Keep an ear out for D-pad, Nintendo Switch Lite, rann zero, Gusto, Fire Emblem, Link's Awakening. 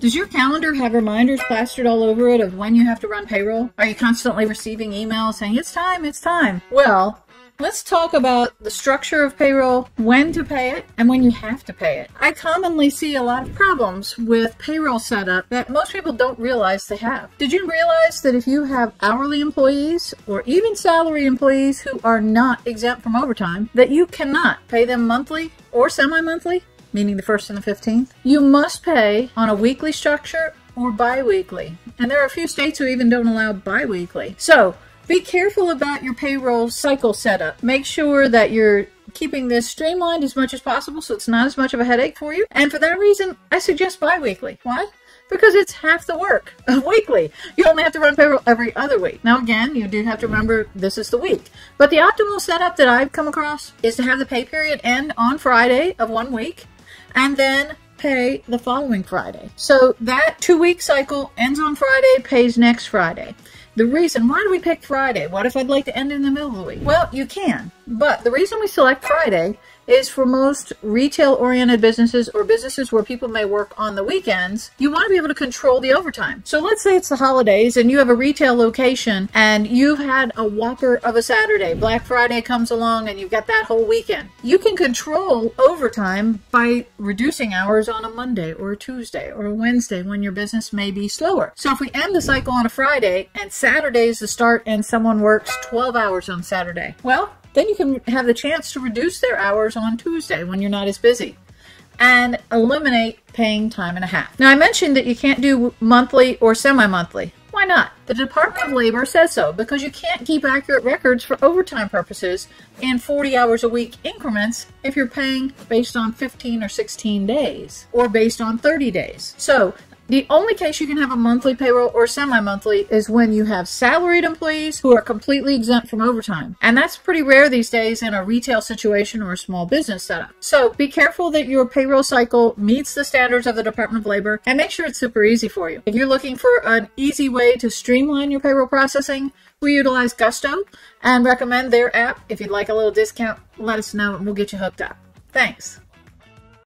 Does your calendar have reminders plastered all over it of when you have to run payroll? Are you constantly receiving emails saying, it's time, it's time? Well, let's talk about the structure of payroll, when to pay it, and when you have to pay it. I commonly see a lot of problems with payroll setup that most people don't realize they have. Did you realize that if you have hourly employees or even salary employees who are not exempt from overtime, that you cannot pay them monthly or semi-monthly, meaning the 1st and the 15th? You must pay on a weekly structure or bi-weekly. And there are a few states who even don't allow bi-weekly. So, be careful about your payroll cycle setup. Make sure that you're keeping this streamlined as much as possible so it's not as much of a headache for you. And for that reason, I suggest bi-weekly. Why? Because it's half the work of weekly. You only have to run payroll every other week. Now again, you do have to remember this is the week. But the optimal setup that I've come across is to have the pay period end on Friday of one week and then pay the following Friday. So that two-week cycle ends on Friday, pays next Friday. The reason, why do we pick Friday? What if I'd like to end in the middle of the week? Well, you can, but the reason we select Friday is for most retail-oriented businesses or businesses where people may work on the weekends, you want to be able to control the overtime. So let's say it's the holidays and you have a retail location and you've had a whopper of a Saturday. Black Friday comes along and you've got that whole weekend. You can control overtime by reducing hours on a Monday or a Tuesday or a Wednesday when your business may be slower. So if we end the cycle on a Friday and Saturday is the start and someone works 12 hours on Saturday, well, then you can have the chance to reduce their hours on Tuesday when you're not as busy and eliminate paying time and a half. Now, I mentioned that you can't do monthly or semi-monthly. Why not? The Department of Labor says so because you can't keep accurate records for overtime purposes in 40 hours a week increments if you're paying based on 15 or 16 days or based on 30 days. So the only case you can have a monthly payroll or semi-monthly is when you have salaried employees who are completely exempt from overtime. And that's pretty rare these days in a retail situation or a small business setup. So be careful that your payroll cycle meets the standards of the Department of Labor and make sure it's super easy for you. If you're looking for an easy way to streamline your payroll processing, we utilize Gusto and recommend their app. If you'd like a little discount, let us know and we'll get you hooked up. Thanks.